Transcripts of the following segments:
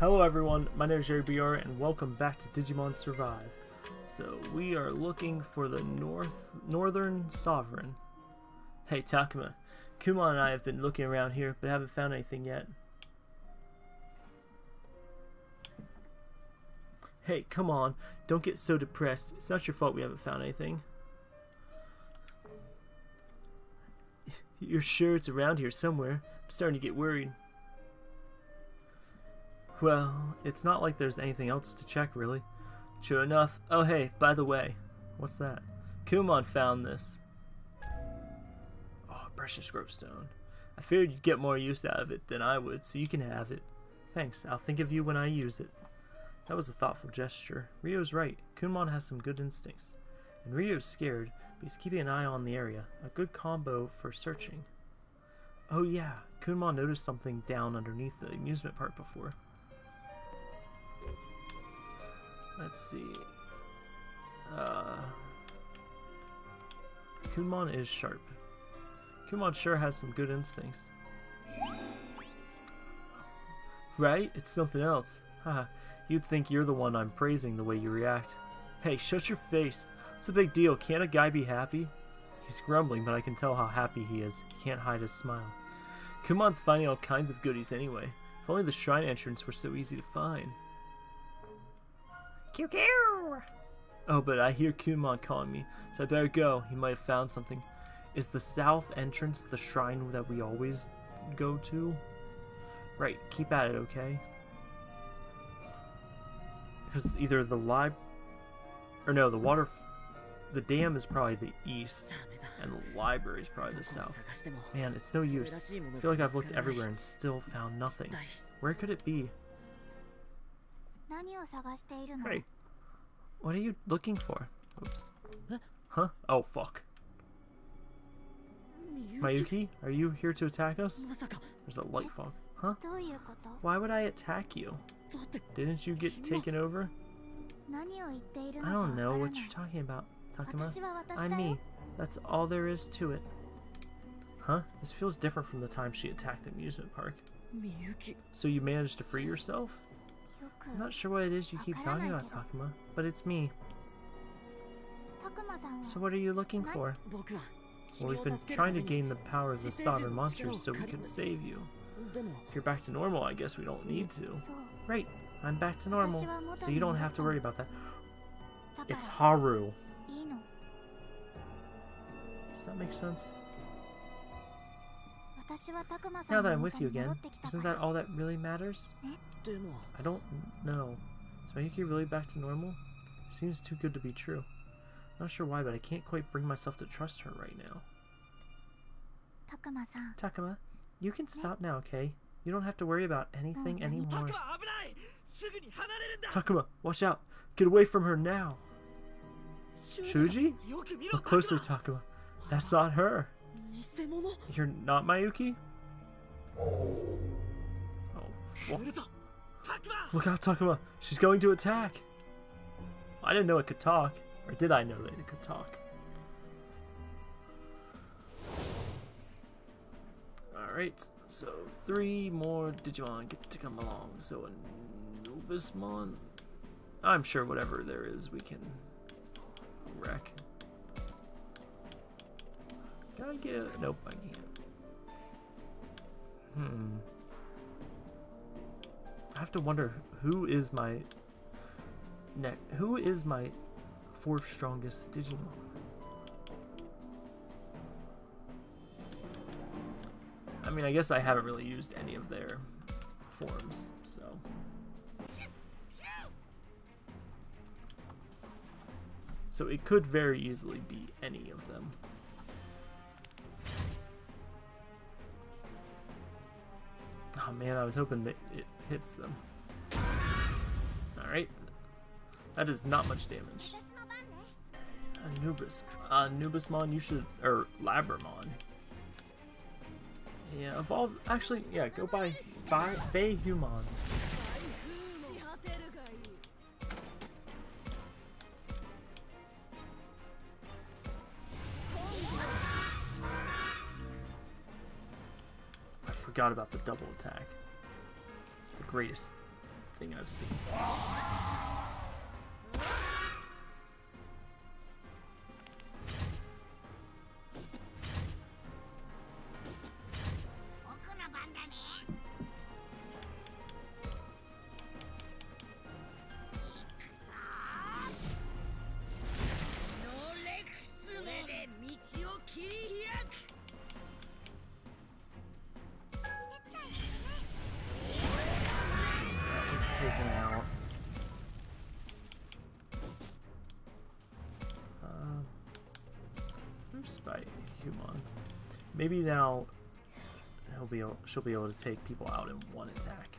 Hello everyone, my name is Yeagerbr and welcome back to Digimon Survive. So we are looking for the northern sovereign. Hey Takuma, Kumon and I have been looking around here but haven't found anything yet. Hey, come on, don't get so depressed. It's not your fault we haven't found anything. You're sure it's around here somewhere? I'm starting to get worried. Well, it's not like there's anything else to check, really. Sure enough. Oh, hey, by the way. What's that? Kumon found this. Oh, precious growth stone. I feared you'd get more use out of it than I would, so you can have it. Thanks, I'll think of you when I use it. That was a thoughtful gesture. Ryo's right. Kumon has some good instincts. And Ryo's scared, but he's keeping an eye on the area. A good combo for searching. Oh yeah, Kumon noticed something down underneath the amusement park before. Let's see. Kumon is sharp. Kumon sure has some good instincts. Right? It's something else. Haha, you'd think you're the one I'm praising the way you react. Hey, shut your face. What's the big deal? Can't a guy be happy? He's grumbling, but I can tell how happy he is. He can't hide his smile. Kumon's finding all kinds of goodies anyway. If only the shrine entrance were so easy to find. QQ! Oh, but I hear Kumon calling me, so I better go. He might have found something. Is the south entrance the shrine that we always go to? Right, keep at it, okay? Because either the the dam is probably the east, and the library is probably the south. Man, it's no use. I feel like I've looked everywhere and still found nothing. Where could it be? Hey, what are you looking for? Oops. Huh? Oh, fuck. Miyuki, are you here to attack us? There's a light fog. Huh? Why would I attack you? Didn't you get taken over? I don't know what you're talking about, Takuma. I'm me. That's all there is to it. Huh? This feels different from the time she attacked the amusement park. So you managed to free yourself? I'm not sure what it is you keep talking about, Takuma, but it's me. So what are you looking for? Well, we've been trying to gain the power of the sovereign monsters so we could save you. If you're back to normal, I guess we don't need to. Right, I'm back to normal, so you don't have to worry about that. It's Haru. Does that make sense? Now that I'm with you again, isn't that all that really matters? I don't know. Is Miyuki really back to normal? It seems too good to be true. I'm not sure why, but I can't quite bring myself to trust her right now. Takuma, you can stop now, okay? You don't have to worry about anything anymore. Takuma, watch out! Get away from her now! Shuji? Look closely, Takuma. That's not her! You're not Miyuki? Oh, look out, Takuma! She's going to attack! I didn't know it could talk. Or did I know that it could talk? Alright, so three more Digimon get to come along. So Anubismon. I'm sure whatever there is we can wreck. Can I get it? Nope, I can't. I have to wonder who is my fourth strongest Digimon? I mean, I guess I haven't really used any of their forms, so. So it could very easily be any of them. Oh man, I was hoping that it hits them. Alright. That is not much damage. Anubismon, you should... or Labramon. Yeah, evolve... actually, yeah, go by Baihumon. I forgot about the double attack. The greatest thing I've seen. Maybe now she'll be able to take people out in one attack.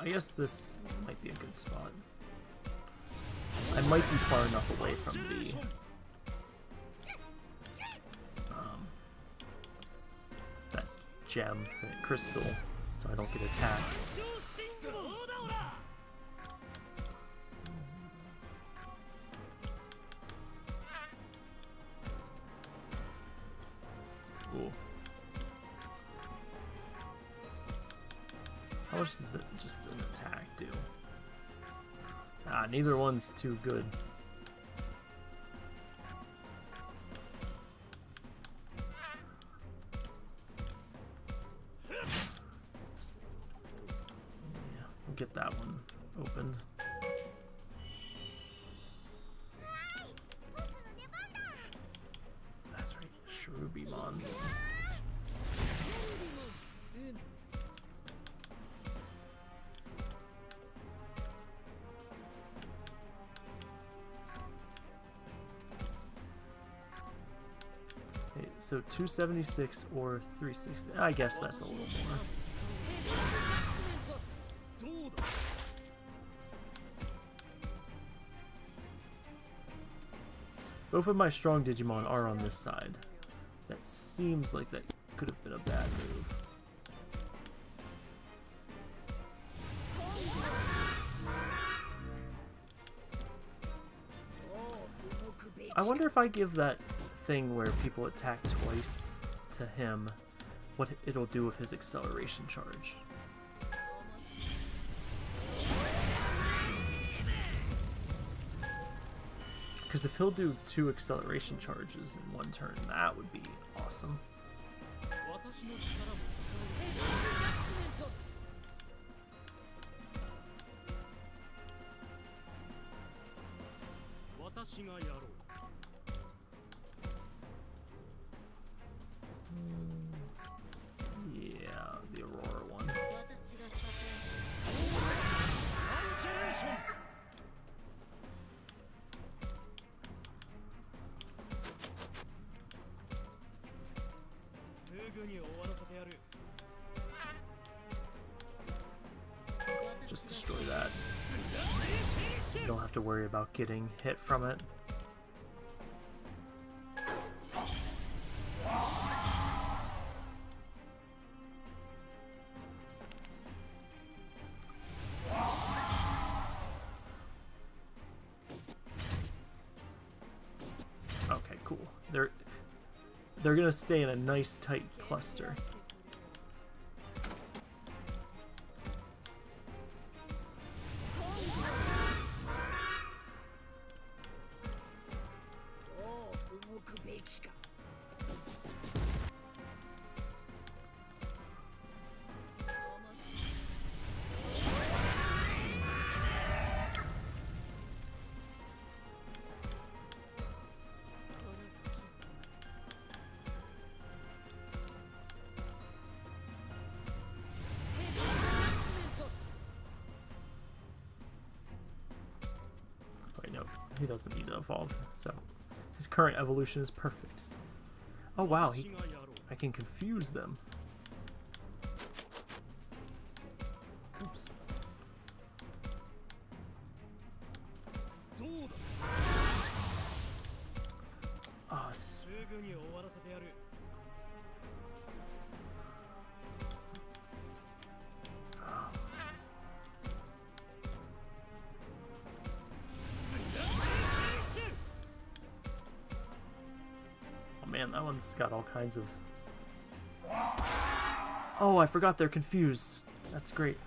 I guess this might be a good spot. I might be far enough away from the that gem, that crystal, so I don't get attacked. Neither one's too good. Yeah, we'll get that one opened. That's right, Shrubimon. So 276 or 360. I guess that's a little more. Both of my strong Digimon are on this side. That seems like that could have been a bad move. I wonder if I give that thing where people attack twice to him, what it'll do with his acceleration charge. Because if he'll do 2 acceleration charges in one turn, that would be awesome. Just destroy that, so we don't have to worry about getting hit from it. Okay, cool. They're gonna stay in a nice tight cluster. He doesn't need to evolve, so his current evolution is perfect. Oh wow, I can confuse them. Oops. Us. Oh man, that one's got all kinds of... Oh, I forgot they're confused. That's great.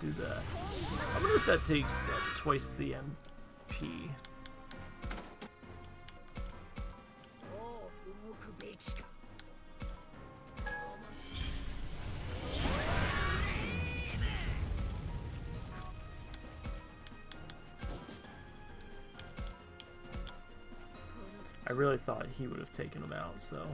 Do that. I wonder if that takes twice the MP. I really thought he would have taken him out, so...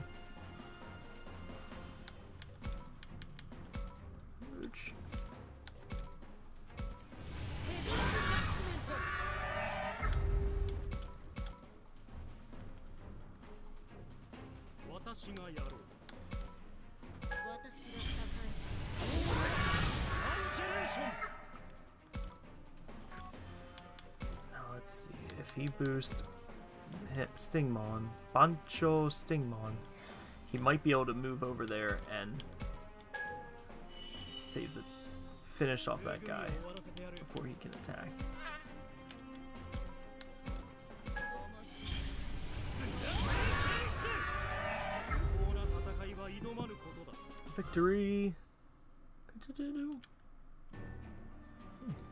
Boost hit Stingmon, Bancho Stingmon. He might be able to move over there and save the finish off that guy before he can attack. Victory!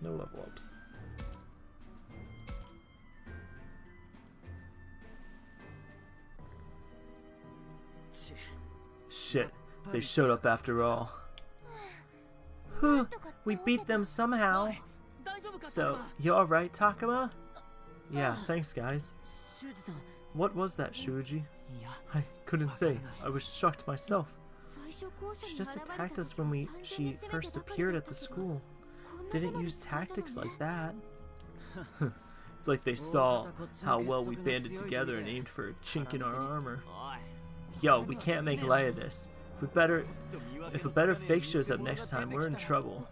No level ups. Shit, they showed up after all. Whew, we beat them somehow. So, you alright, Takuma? Yeah, thanks guys. What was that, Shuji? I couldn't say. I was shocked myself. She just attacked us when she first appeared at the school. Didn't use tactics like that. It's like they saw how well we banded together and aimed for a chink in our armor. Yo, we can't make light of this. If a better fake shows up next time, we're in trouble.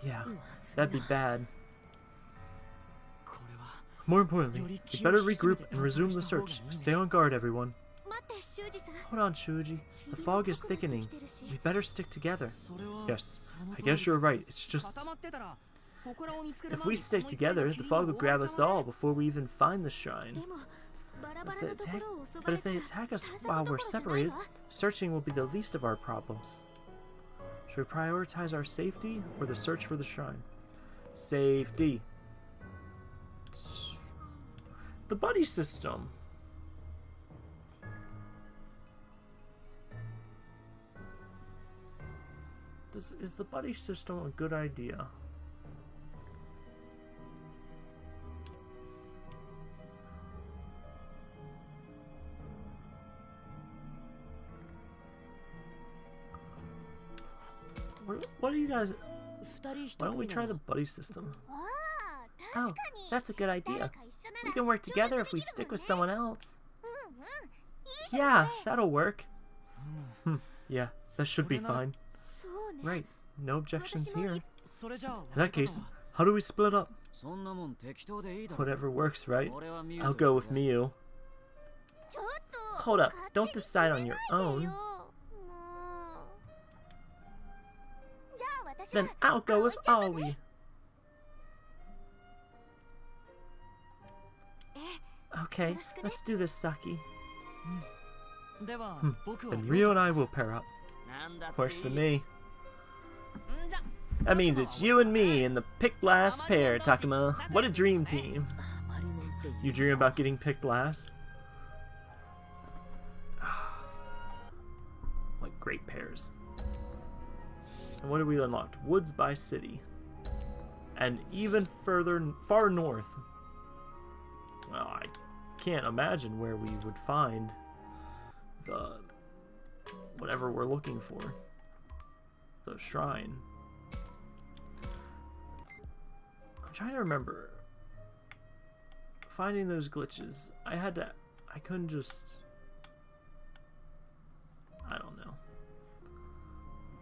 Yeah, that'd be bad. More importantly, we better regroup and resume the search. Stay on guard, everyone. Hold on, Shuji. The fog is thickening. We better stick together. Yes, I guess you're right. It's just... If we stick together, the fog will grab us all before we even find the shrine. But if they attack us while we're separated, searching will be the least of our problems. Should we prioritize our safety or the search for the shrine? Safety. The buddy system. Is the buddy system a good idea? What do you guys... Why don't we try the buddy system? Oh, that's a good idea. We can work together if we stick with someone else. Yeah, that'll work. Yeah, that should be fine. Right, no objections here. In that case, how do we split up? Whatever works, right? I'll go with Miu. Hold up, don't decide on your own. Then I'll go with Aoi. Okay, let's do this, Saki. Then Ryo and I will pair up. Works for me. That means it's you and me in the pick blast pair, Takuma. What a dream team. You dream about getting pick blast? Like great pairs. And what have we unlocked? Woods by City. And even further, far north. Well, I can't imagine where we would find the... whatever we're looking for. The shrine. I'm trying to remember. finding those glitches. I couldn't just... I don't know.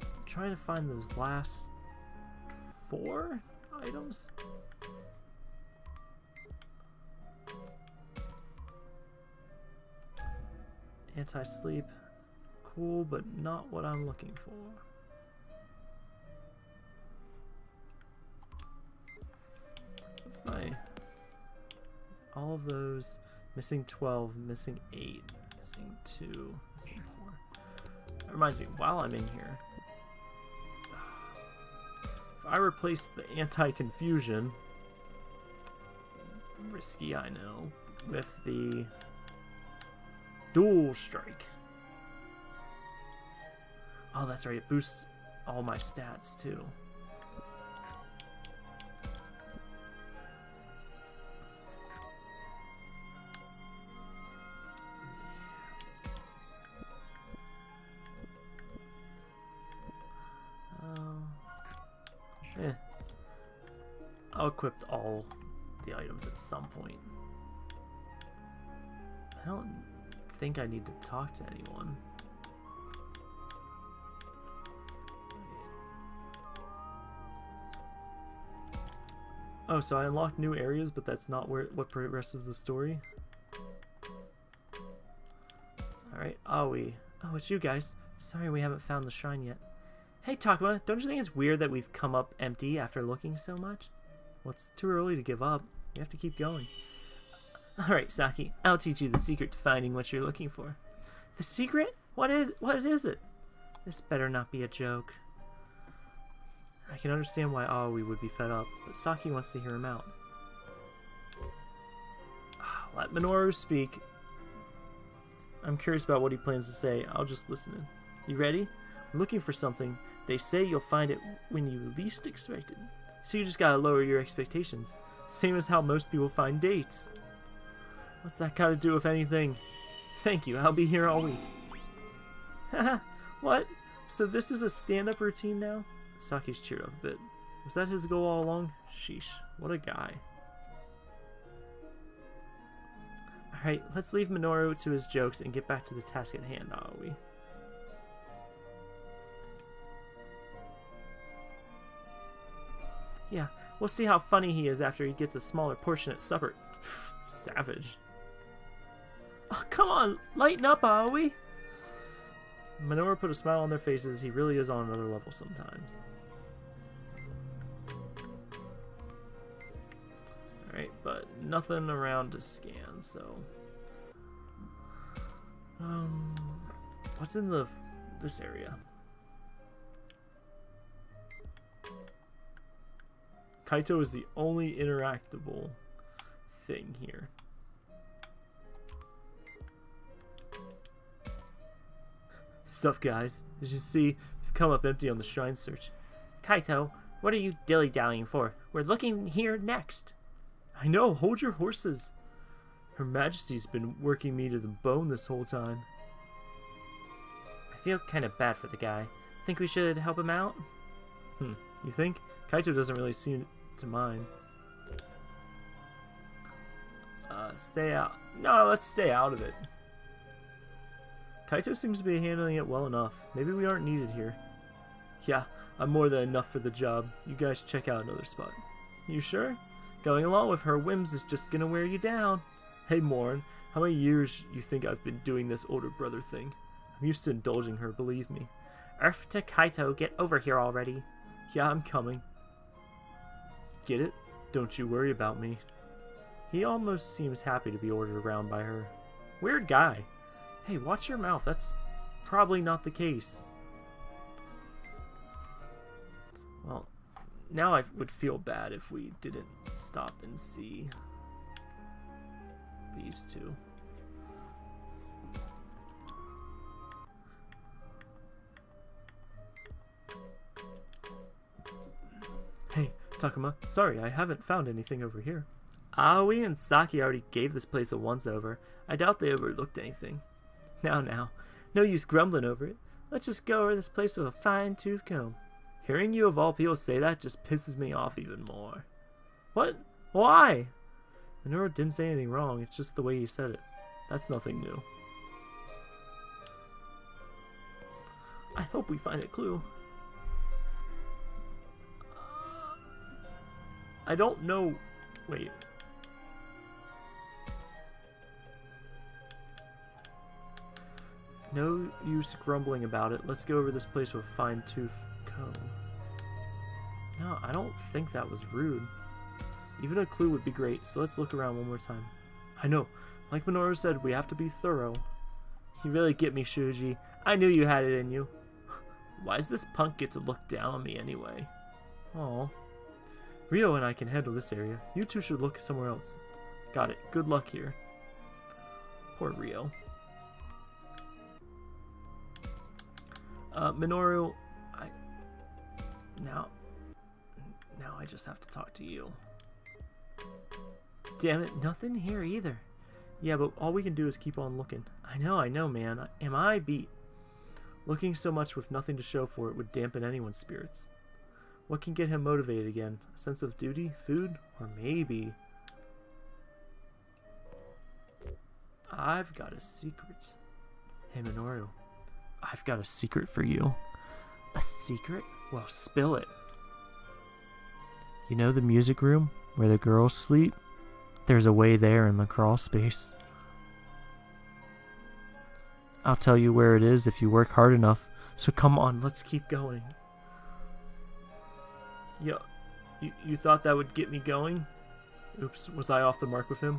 I'm trying to find those last 4 items? Anti-sleep. Cool, but not what I'm looking for. That's my... all of those. Missing 12, missing 8, missing 2, missing 4. That reminds me, while I'm in here, if I replace the anti-confusion, risky I know, with the dual strike. Oh, that's right, it boosts all my stats too. I'll equip all the items at some point. I don't think I need to talk to anyone. Oh, so I unlocked new areas, but that's not where what progresses the story. Alright, Aoi. Oh, it's you guys. Sorry we haven't found the shrine yet. Hey Takuma, don't you think it's weird that we've come up empty after looking so much? Well, it's too early to give up. You have to keep going. Alright, Saki, I'll teach you the secret to finding what you're looking for. The secret? What is it? This better not be a joke. I can understand why Aoi would be fed up, but Saki wants to hear him out. Let Minoru speak. I'm curious about what he plans to say. I'll just listen in. You ready? I'm looking for something. They say you'll find it when you least expect it. So you just gotta lower your expectations. Same as how most people find dates. What's that gotta do with anything? Thank you, I'll be here all week. Haha, what? So this is a stand-up routine now? Saki's cheered up a bit. Was that his goal all along? Sheesh, what a guy. Alright, let's leave Minoru to his jokes and get back to the task at hand, are we? Yeah, we'll see how funny he is after he gets a smaller portion at supper. Pfft, savage. Oh, come on, lighten up, are we? Minoru put a smile on their faces. He really is on another level sometimes. Alright, but nothing around to scan, so... what's in this area? Kaito is the only interactable thing here. Sup guys, as you see, we've come up empty on the shrine search. Kaito, what are you dilly-dallying for? We're looking here next. I know, hold your horses. Her Majesty's been working me to the bone this whole time. I feel kind of bad for the guy. Think we should help him out? You think? Kaito doesn't really seem to mind. Stay out. No, let's stay out of it. Kaito seems to be handling it well enough. Maybe we aren't needed here. Yeah, I'm more than enough for the job. You guys check out another spot. You sure? Going along with her whims is just gonna wear you down. Hey, Morin, how many years you think I've been doing this older brother thing? I'm used to indulging her, believe me. Earth to Kaito, get over here already. Yeah, I'm coming. Get it? Don't you worry about me. He almost seems happy to be ordered around by her. Weird guy. Hey, watch your mouth. That's probably not the case. Well, now I would feel bad if we didn't stop and see these two. Hey, Takuma, sorry, I haven't found anything over here. Aoi and Saki already gave this place a once-over. I doubt they overlooked anything. Now, no use grumbling over it. Let's just go over this place with a fine-tooth comb. Hearing you of all people say that just pisses me off even more. What? Why? Minoru didn't say anything wrong, it's just the way he said it. That's nothing new. I hope we find a clue. I don't know... Wait. No use grumbling about it. Let's go over this place with a fine-tooth comb. No, I don't think that was rude. Even a clue would be great, so let's look around one more time. I know. Like Minoru said, we have to be thorough. You really get me, Shuji. I knew you had it in you. Why does this punk get to look down on me anyway? Aw. Ryo and I can handle this area. You two should look somewhere else. Got it. Good luck here. Poor Ryo. Minoru, Now I just have to talk to you. Damn it, nothing here either. Yeah, but all we can do is keep on looking. I know, man. Am I beat? Looking so much with nothing to show for it would dampen anyone's spirits. What can get him motivated again? A sense of duty? Food? Or maybe... I've got a secret. Hey, Minoru. I've got a secret for you. A secret? Well, spill it. You know the music room where the girls sleep? There's a way there in the crawl space. I'll tell you where it is if you work hard enough. So come on, let's keep going. Yo, you thought that would get me going? Oops, was I off the mark with him?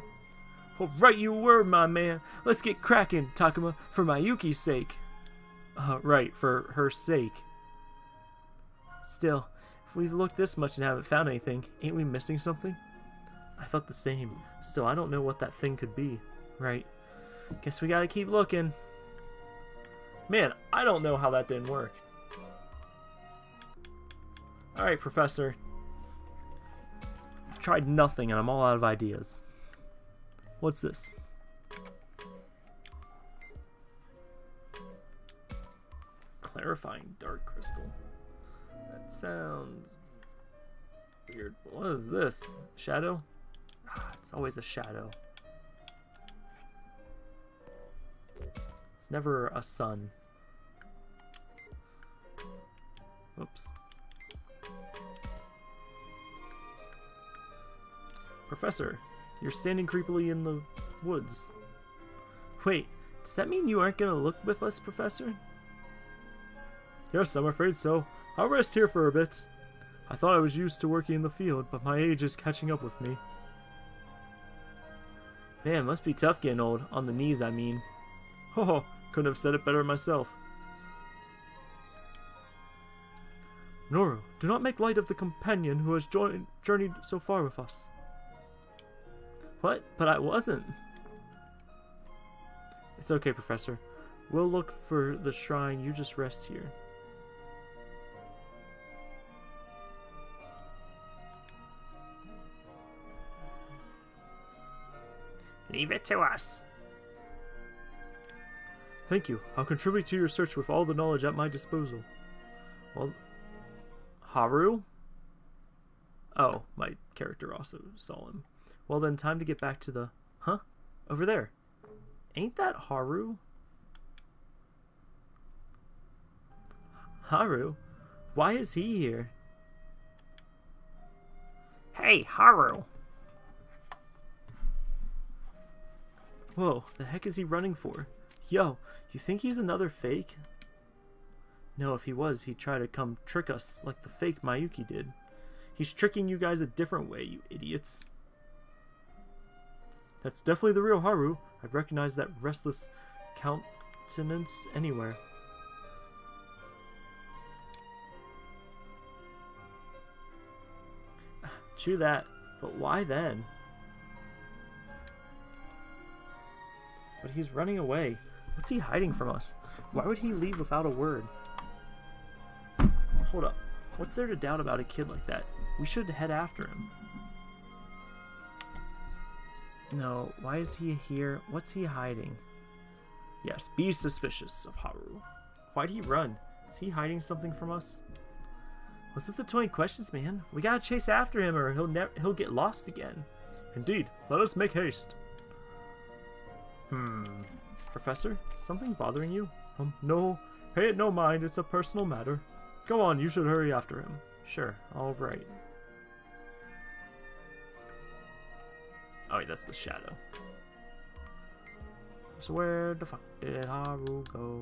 All right, you were, my man. Let's get cracking, Takuma, for Miyuki's sake. Right, for her sake. Still, if we've looked this much and haven't found anything, ain't we missing something? I thought the same. Still, I don't know what that thing could be. Right. Guess we gotta keep looking. Man, I don't know how that didn't work. Alright, Professor. I've tried nothing and I'm all out of ideas. What's this? Clarifying dark crystal. That sounds... weird. What is this? Shadow? It's always a shadow. It's never a sun. Oops. Professor, you're standing creepily in the woods. Wait, does that mean you aren't going to look with us, Professor? Yes, I'm afraid so. I'll rest here for a bit. I thought I was used to working in the field, but my age is catching up with me. Man, must be tough getting old. On the knees, I mean. Oh, couldn't have said it better myself. Minoru, do not make light of the companion who has journeyed so far with us. What? But I wasn't. It's okay, Professor. We'll look for the shrine. You just rest here. Leave it to us. Thank you. I'll contribute to your search with all the knowledge at my disposal. Well, Haru? Oh, my character also saw him. Well then, time to get back to the... Huh? Over there. Ain't that Haru? Haru? Why is he here? Hey, Haru! Whoa, the heck is he running for? Yo, you think he's another fake? No, if he was, he'd try to come trick us like the fake Miyuki did. He's tricking you guys a different way, you idiots. That's definitely the real Haru. I'd recognize that restless countenance anywhere. Chew that, but why then? But he's running away. What's he hiding from us? Why would he leave without a word? Hold up. What's there to doubt about a kid like that? We should head after him. No, why is he here? What's he hiding? Yes, be suspicious of Haru. Why'd he run? Is he hiding something from us? What's with the 20 questions, man? We gotta chase after him or he'll get lost again. Indeed, let us make haste. Professor, something bothering you? No, pay it no mind, it's a personal matter. Go on, you should hurry after him. Sure, all right. Oh wait, that's the shadow. So where the fuck did Haru go?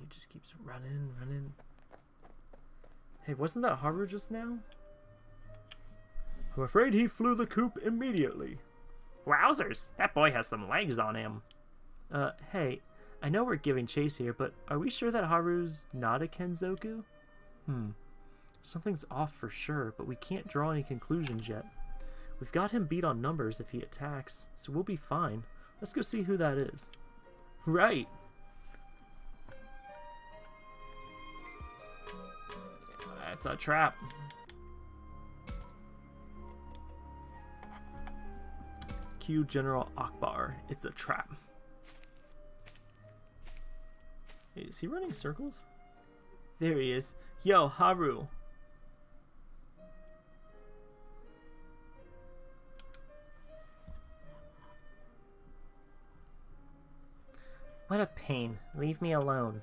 He just keeps running. Hey, wasn't that Haru just now? I'm afraid he flew the coop immediately. Wowzers! That boy has some legs on him. Hey, I know we're giving chase here, but are we sure that Haru's not a Kenzoku? Something's off for sure, but we can't draw any conclusions yet. We've got him beat on numbers if he attacks, so we'll be fine. Let's go see who that is. Right! That's a trap. Q General Akbar. It's a trap. Wait, is he running circles? There he is. Yo, Haru. What a pain. Leave me alone.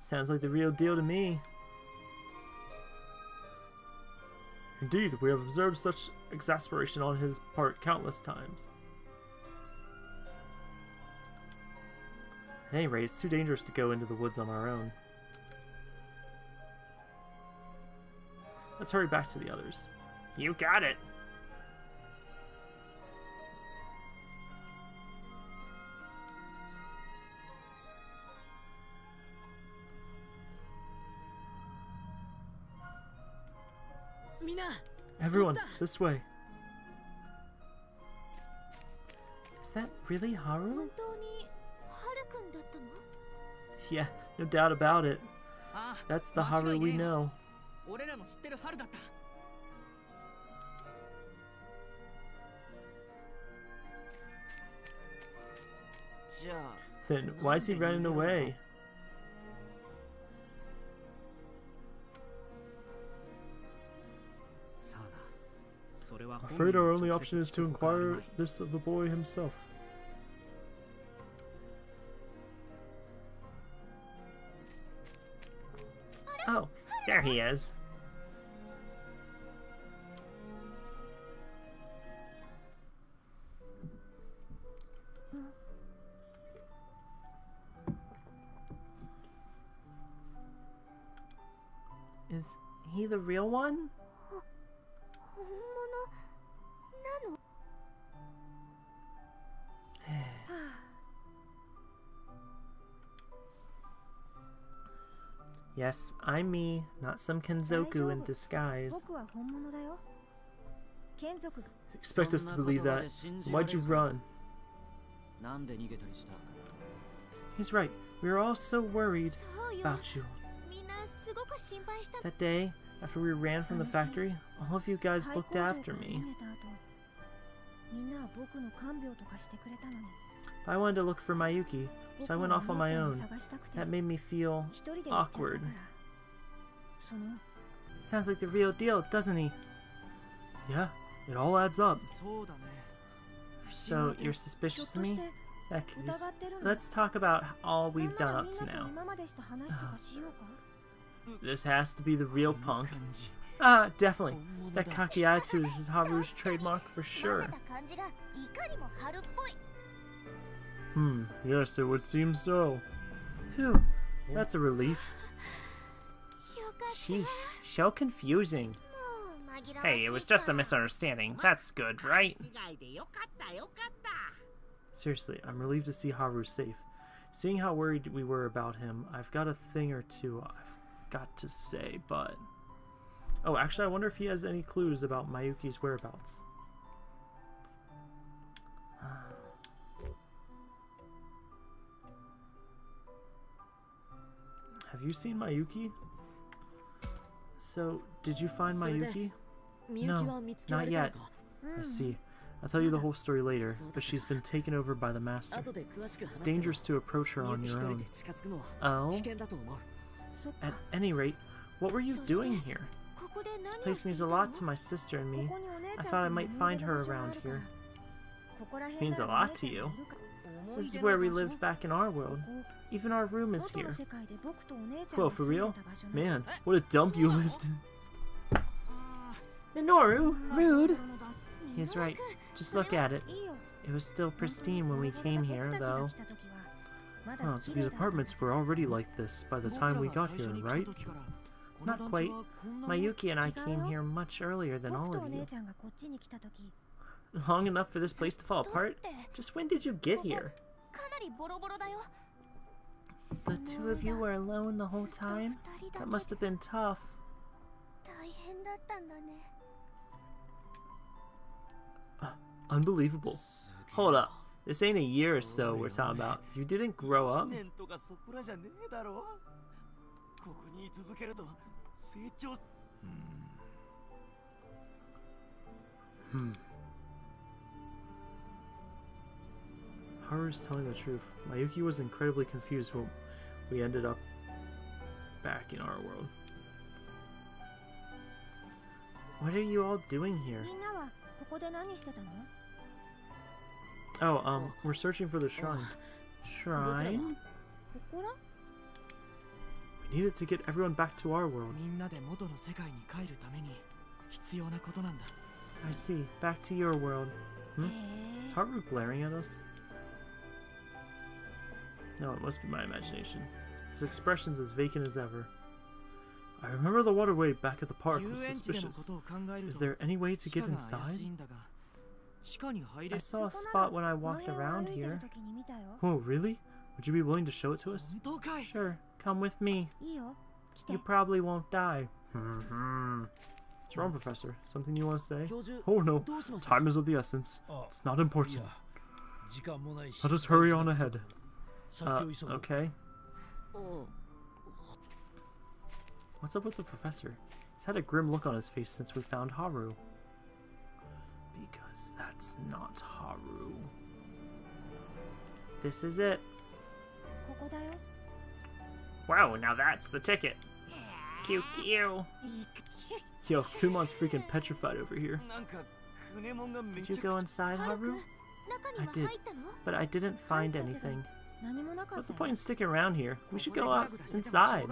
Sounds like the real deal to me. Indeed, we have observed such exasperation on his part countless times. At any rate, it's too dangerous to go into the woods on our own. Let's hurry back to the others. You got it! Everyone, this way. Is that really Haru? Yeah, no doubt about it. That's the Haru we know. Then why is he running away? I'm afraid our only option is to inquire this of the boy himself. Oh, there he is. Is he the real one? Yes, I'm me, not some Kenzoku in disguise. Expect us to believe that. Why'd you run? He's right. We were all so worried about you. That day, after we ran from the factory, all of you guys looked after me. I wanted to look for Miyuki, so I went off on my own. That made me feel awkward. Sounds like the real deal, doesn't he? Yeah, it all adds up. So, you're suspicious of me? That case, let's talk about all we've done up to now. This has to be the real punk. Ah, definitely. That cocky attitude is Haru's trademark for sure. Yes, it would seem so. Phew, that's a relief. Sheesh, so confusing. Hey, it was just a misunderstanding. That's good, right? Seriously, I'm relieved to see Haru safe. Seeing how worried we were about him, I've got a thing or two I've got to say, but... Oh, actually, I wonder if he has any clues about Miyuki's whereabouts. Have you seen Miyuki? So, did you find Miyuki? No, not yet. I see. I'll tell you the whole story later, but she's been taken over by the master. It's dangerous to approach her on your own. Oh? At any rate, what were you doing here? This place means a lot to my sister and me. I thought I might find her around here. It means a lot to you. This is where we lived back in our world. Even our room is here. Whoa, for real? Man, what a dump you lived in. Minoru! Rude! He's right. Just look at it. It was still pristine when we came here, though. Oh, these apartments were already like this by the time we got here, right? Not quite. Miyuki and I came here much earlier than all of you. Long enough for this place to fall apart? Just when did you get here? The two of you were alone the whole time? That must have been tough. Unbelievable. Hold up. This ain't a year or so we're talking about. You didn't grow up? Haru's telling the truth. Miyuki was incredibly confused when we ended up back in our world. What are you all doing here? Oh, we're searching for the shrine. Shrine? We needed to get everyone back to our world. I see. Back to your world. Hmm? Is Haru glaring at us? No, it must be my imagination. His expression's as vacant as ever. I remember the waterway back at the park was suspicious. Is there any way to get inside? I saw a spot when I walked around here. Oh, really? Would you be willing to show it to us? Sure, come with me. You probably won't die. What's wrong, Professor? Something you want to say? Oh no, time is of the essence. It's not important. Let us hurry on ahead. Okay. What's up with the Professor? He's had a grim look on his face since we found Haru. Because that's not Haru. This is it. Wow, now that's the ticket. QQ. Yo, Kumon's freaking petrified over here. Did you go inside, Haru? I did, but I didn't find anything. What's the point in sticking around here? We should go out inside.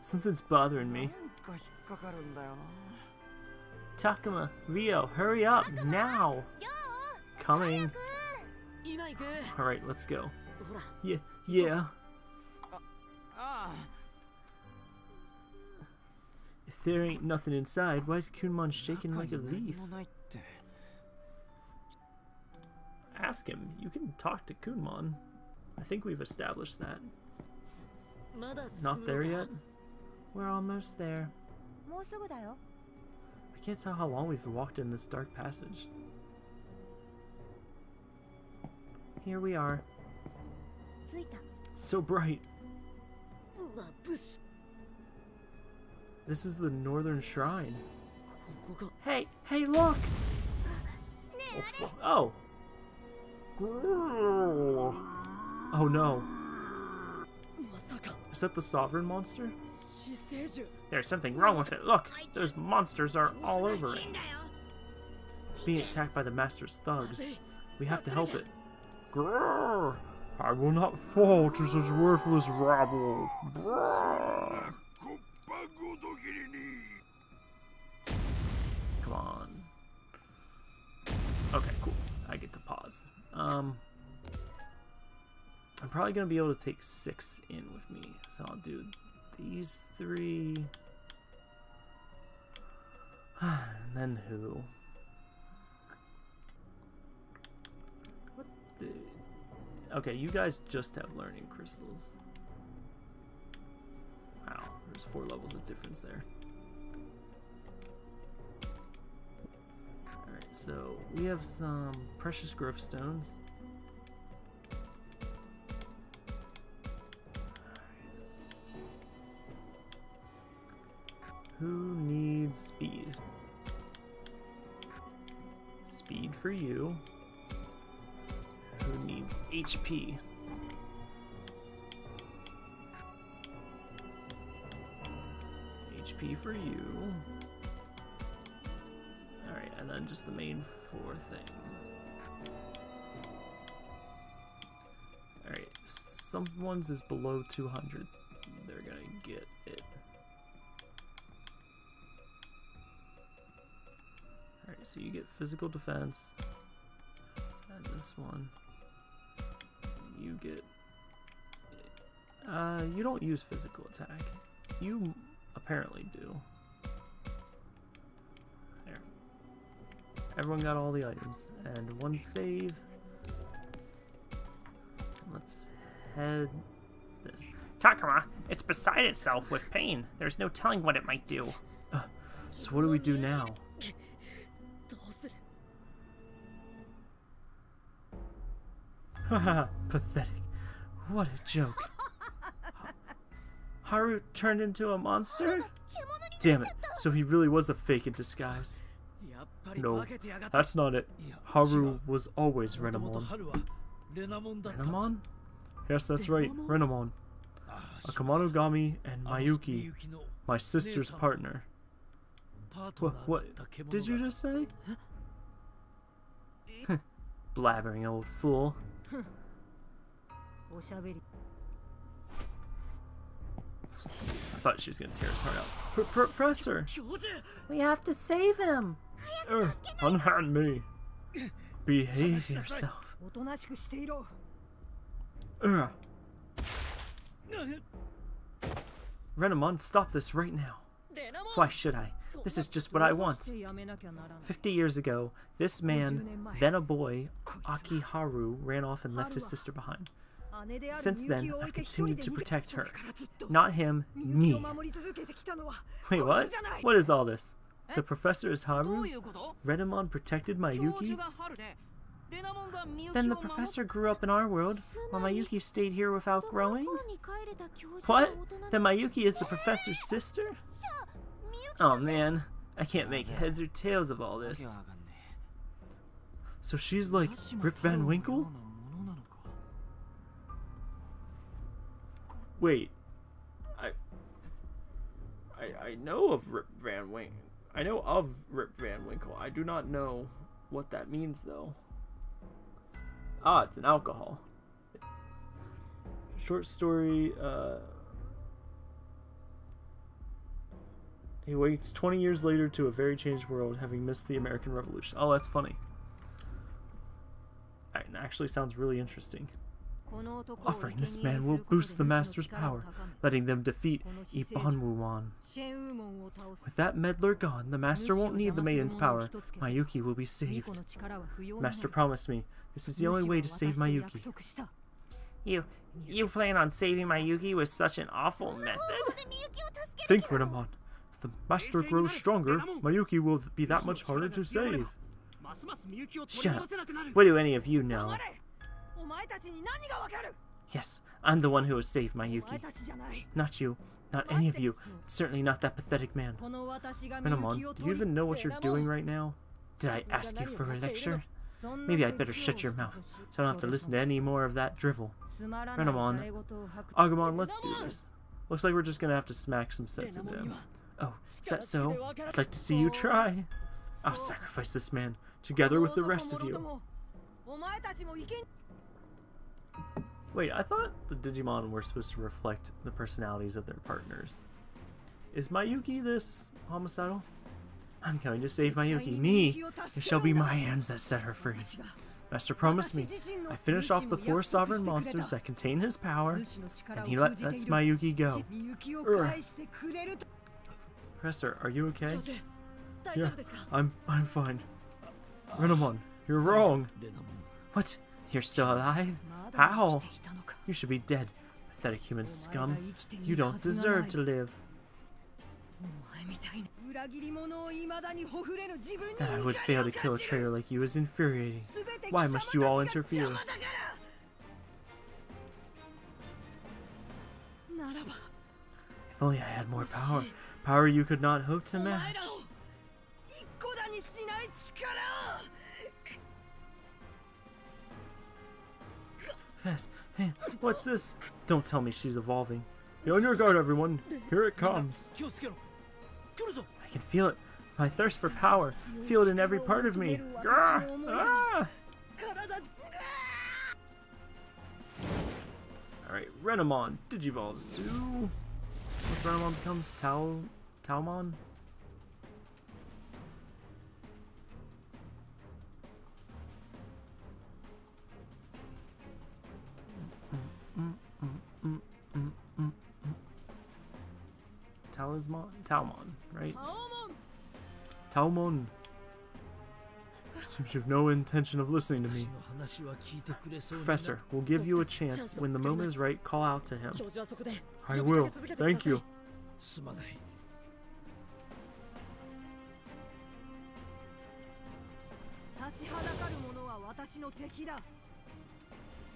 Something's bothering me. Takuma, Ryo, hurry up, now! Coming. Alright, let's go. Yeah. If there ain't nothing inside, why is Kunemon shaking like a leaf? Ask him. You can talk to Kunemon. I think we've established that. Not there yet? We're almost there. I can't tell how long we've walked in this dark passage. Here we are. So bright. This is the northern shrine. Hey, look! Oh! Oh no. Is that the sovereign monster? There's something wrong with it. Look, those monsters are all over it. It's being attacked by the master's thugs. We have to help it. Grrr. I will not fall to such worthless rabble. Brrr. Come on. Okay, cool. I get to pause. I'm probably going to be able to take 6 in with me, so I'll do these 3. And then who? What the... Okay, you guys just have learning crystals. Wow, there's 4 levels of difference there. Alright, so we have some precious growth stones. Who needs speed? feed for you. Who needs HP? HP for you. Alright, and then just the main four things. Alright, if someone's is below 200, they're gonna get it. Alright, so you get physical defense, and this one, you get, you don't use physical attack, you apparently do. There. Everyone got all the items, and one save. Let's head this. Takuma, it's beside itself with pain. There's no telling what it might do. So what do we do now? Haha, pathetic. What a joke. Haru turned into a monster? Damn it, so he really was a fake in disguise. No, that's not it. Haru was always Renamon. Renamon? Yes, that's right, Renamon. Akamonugami and Miyuki, my sister's partner. What did you just say? Blabbering old fool. I thought she was gonna tear his heart out. Professor! We have to save him! Unhand me! Behave yourself! Renamon, stop this right now! Why should I? This is just what I want. 50 years ago, this man, then a boy, Akiharu, ran off and left his sister behind. Since then, I've continued to protect her. Not him, me. Wait, what? What is all this? The professor is Haru? Renamon protected Miyuki? Then the professor grew up in our world, while Miyuki stayed here without growing? What? Then Miyuki is the professor's sister? Oh man, I can't make heads or tails of all this. So she's like Rip Van Winkle? Wait, I know of Rip Van Winkle. I know of Rip Van Winkle. I do not know what that means though. Ah, it's an alcohol. Short story. He waits 20 years later to a very changed world, having missed the American Revolution. Oh, that's funny. That actually sounds really interesting. Offering this man will boost the master's power, letting them defeat Ebonwumon. With that meddler gone, the master won't need the maiden's power. Miyuki will be saved. Master promised me. This is the only way to save Miyuki. You plan on saving Miyuki with such an awful method? Think, Renamon. If the master grows stronger, Miyuki will be that much harder to save. Shut up. What do any of you know? Yes, I'm the one who has saved Miyuki. Not you, not any of you, certainly not that pathetic man. Renamon, do you even know what you're doing right now? Did I ask you for a lecture? Maybe I'd better shut your mouth, so I don't have to listen to any more of that drivel. Renamon, Agumon, let's do this. Looks like we're just gonna have to smack some sense into him. Oh, is that so? I'd like to see you try. I'll sacrifice this man, together with the rest of you. Wait, I thought the Digimon were supposed to reflect the personalities of their partners. Is Miyuki this homicidal? I'm going to save Miyuki, me! It shall be my hands that set her free. Master promised me, I finished off the four sovereign monsters that contain his power, and he lets Miyuki go. Professor, are you okay? Yeah, I'm fine. Renamon, you're wrong! What? You're still alive? How? You should be dead, pathetic human scum. You don't deserve to live. That I would fail to kill a traitor like you is infuriating. Why must you all interfere? If only I had more power. Power you could not hope to match. What's this? Don't tell me she's evolving. Be on your guard, everyone. Here it comes. I can feel it. My thirst for power. Feel it in every part of me. Grr! Ah! Alright, Renamon digivolves to... What's Renamon become? Taomon? Talismon? Taomon, right? Taomon! Seems you have no intention of listening to me. Professor, we'll give you a chance. When the moment is right, call out to him. I will. Thank you.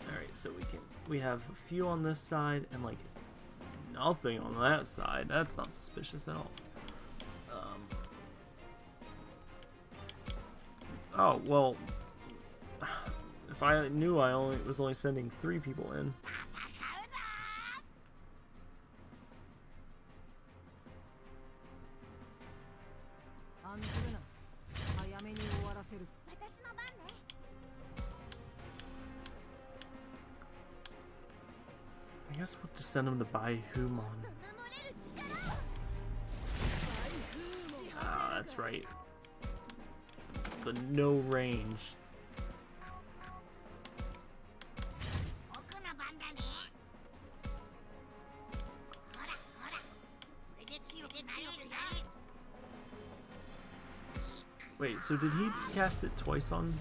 Alright, so we have a few on this side and like nothing on that side. That's not suspicious at all. Oh, well, if I knew I was only sending 3 people in. I guess we'll just send them to Baihumon. Ah, that's right. The no range. Wait, so did he cast it twice on?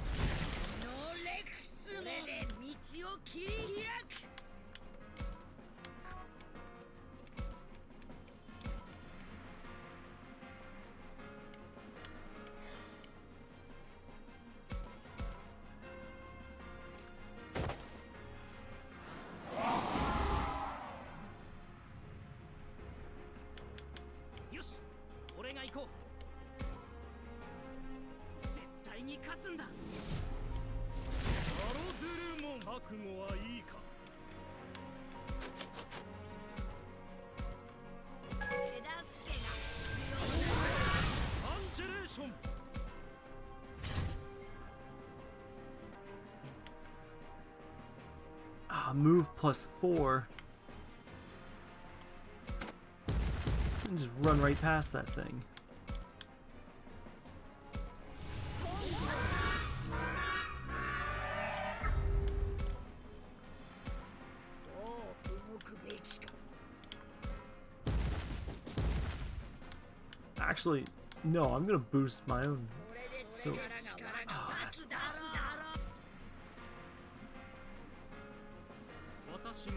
Move +4 and just run right past that thing. Actually, no, I'm gonna boost my own. So, oh, that's awesome.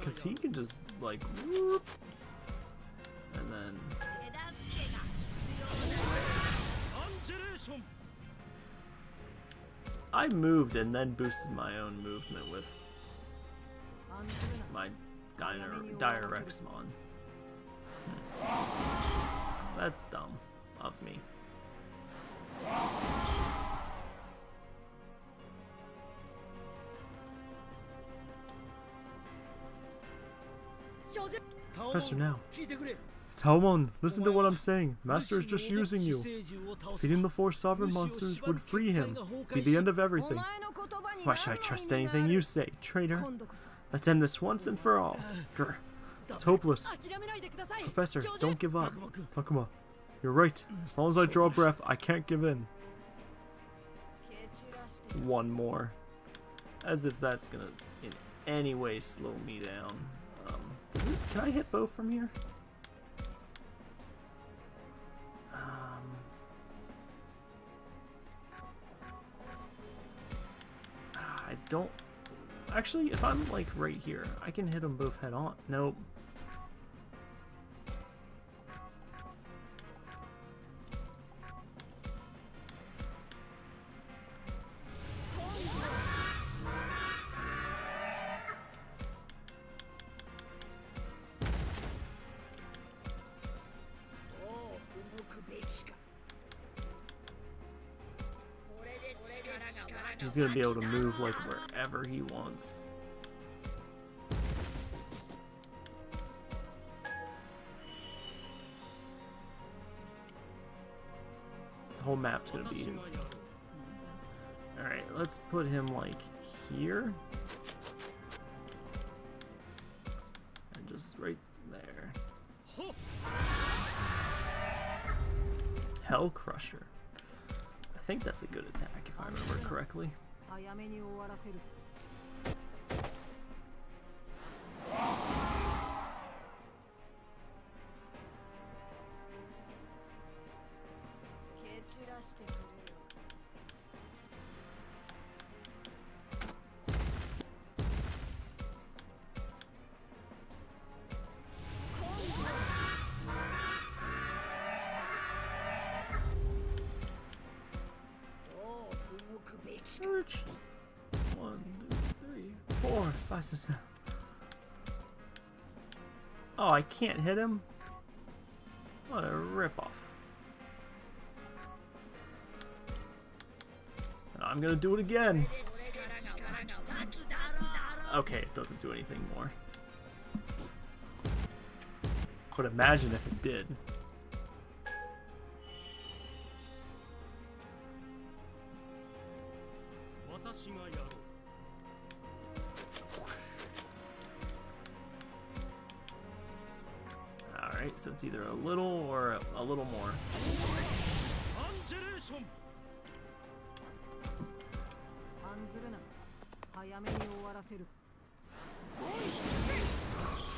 Because he can just, like, whoop, and then... I moved and then boosted my own movement with my Dyrexmon. That's dumb of me. Professor, now. Taomon, listen to what I'm saying. Master is just using you. Feeding the 4 sovereign monsters would free him. Be the end of everything. Why should I trust anything you say, traitor? Let's end this once and for all. Grr. It's hopeless. Professor, don't give up. Takuma, you're right. As long as I draw breath, I can't give in. One more. As if that's gonna in any way slow me down. Can I hit both from here? I don't... Actually, if I'm like right here, I can hit them both head on. Nope. He's gonna be able to move like wherever he wants. whole map's gonna be his. Alright, let's put him like here. And just right there. Hell Crusher. I think that's a good attack if I remember correctly. Search. 1, 2, 3, 4, 5, 6, 7. Oh, I can't hit him? What a ripoff. I'm gonna do it again. Okay, it doesn't do anything more. But imagine if it did. Alright, so it's either a little or a little more.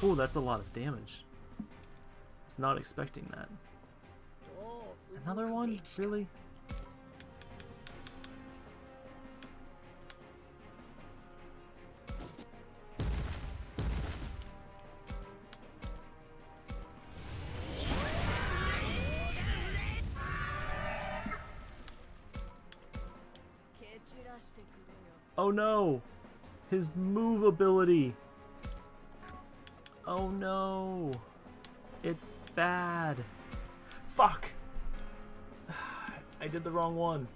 Oh, that's a lot of damage. I was not expecting that. Another one? Really? Oh no! His move ability! Oh no! It's bad! Fuck! I did the wrong one.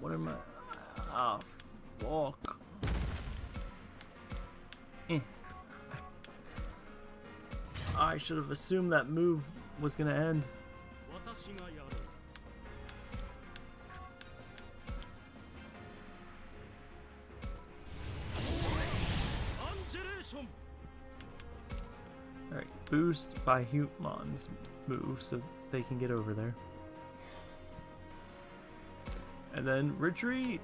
What am I? Ah, oh, fuck. I should have assumed that move was gonna end. Boost by Baihummon's move so they can get over there. And then retreat!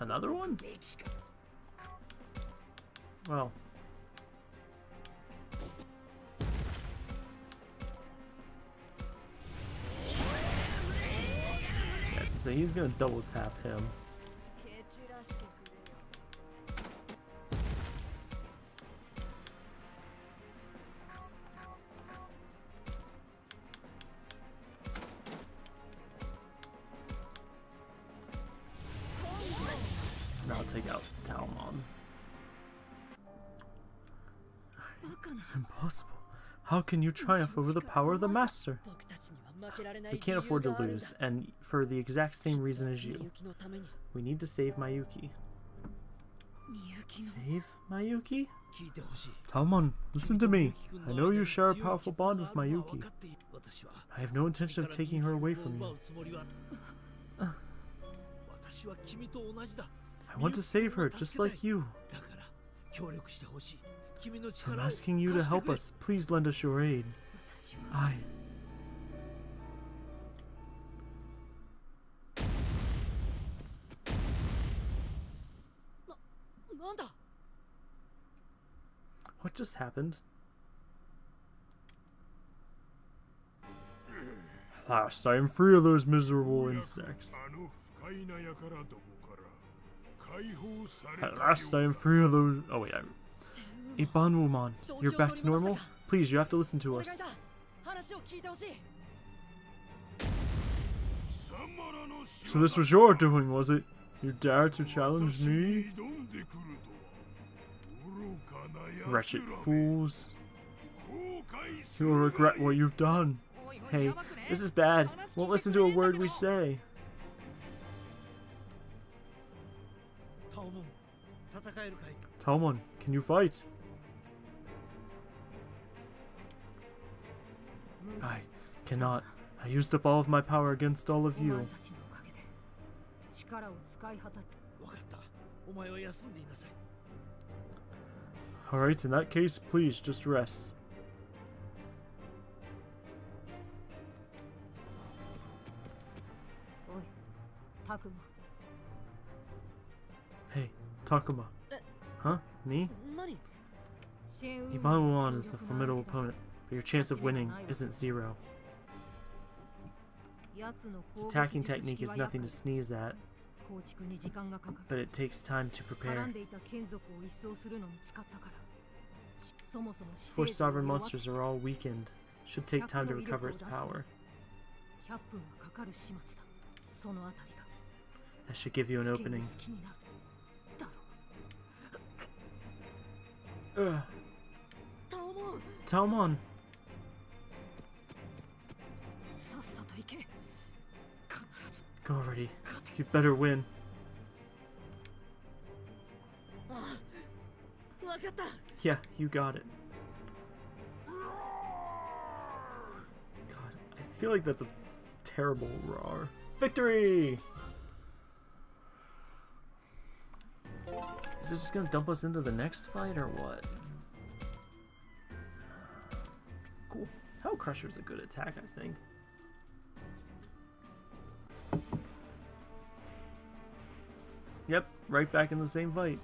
Another one? Well. So he's gonna double tap him. And I'll take out Taomon. Impossible. How can you triumph over the power of the master? We can't afford to lose, and for the exact same reason as you. We need to save Miyuki. Save Miyuki? Taomon, listen to me. I know you share a powerful bond with Miyuki. I have no intention of taking her away from you. I want to save her, just like you. I'm asking you to help us. Please lend us your aid. What just happened? At last, I am free of those miserable insects. At last, I am free of those. Oh wait, Ebonwumon, you're back to normal? Please, you have to listen to us. So this was your doing, was it? You dare to challenge me? Wretched fools. You'll regret what you've done. Hey, this is bad. Won't listen to a word we say. Taomon, can you fight? I cannot. I used up all of my power against all of you. Alright, in that case, please just rest. Hey, Takuma. Huh? Me? Ebonwumon is a formidable opponent, but your chance of winning isn't zero. Its attacking technique is nothing to sneeze at, but it takes time to prepare. Its four sovereign monsters are all weakened. It should take time to recover its power. That should give you an opening. Taomon! Go already. You better win. Yeah, you got it. God, I feel like that's a terrible roar. Victory! Is it just gonna dump us into the next fight or what? Cool. Hell Crusher's a good attack, I think. Yep, right back in the same fight.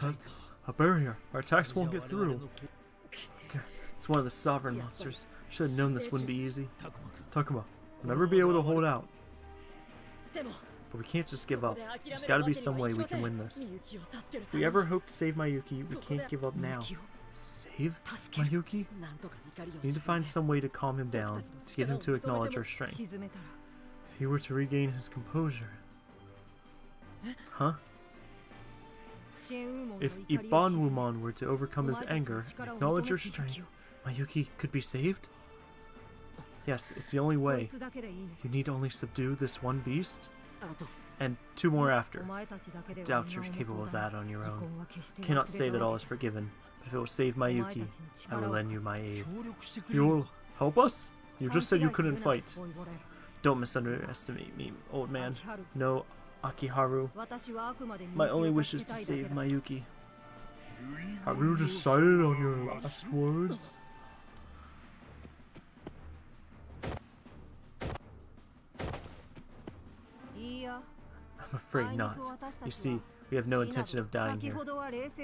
That's a barrier. Our attacks won't get through. It's one of the sovereign monsters. Should have known this wouldn't be easy. Takuma, we'll never be able to hold out. But we can't just give up. There's gotta be some way we can win this. If we ever hope to save Miyuki, we can't give up now. Save Miyuki? We need to find some way to calm him down, to get him to acknowledge our strength. If he were to regain his composure... Huh? If Ebonwumon were to overcome his anger and acknowledge your strength, Miyuki could be saved? Yes, it's the only way. You need only subdue this one beast? And two more after. I doubt you're capable of that on your own. Cannot say that all is forgiven, but if it will save Miyuki, I will lend you my aid. You will help us? You just said you couldn't fight. Don't misunderestimate me, old man. No, Akiharu. My only wish is to save Miyuki. Have you decided on your last words? I'm afraid not. You see, we have no intention of dying here.